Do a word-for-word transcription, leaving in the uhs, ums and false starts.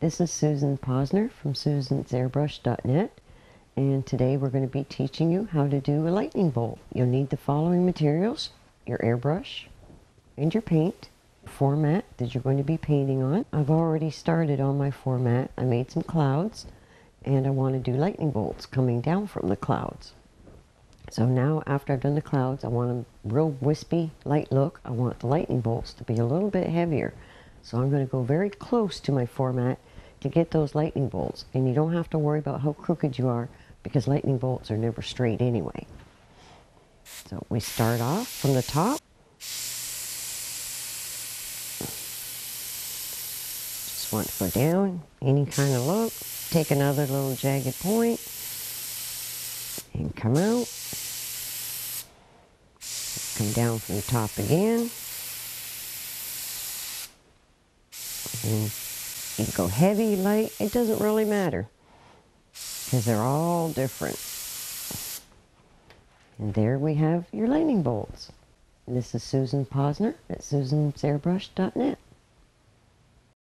This is Susan Posner from susan's airbrush dot net, and today we're going to be teaching you how to do a lightning bolt. You'll need the following materials: your airbrush and your paint, format that you're going to be painting on. I've already started on my format. I made some clouds and I want to do lightning bolts coming down from the clouds. So now, after I've done the clouds, I want a real wispy, light look. I want the lightning bolts to be a little bit heavier. So I'm going to go very close to my format to get those lightning bolts. And you don't have to worry about how crooked you are, because lightning bolts are never straight anyway. So we start off from the top. Just want to go down, any kind of look. Take another little jagged point and come out. Come down from the top again. And you can go heavy, light, it doesn't really matter, because they're all different. And there we have your lightning bolts. And this is Susan Posner at susan's airbrush dot net.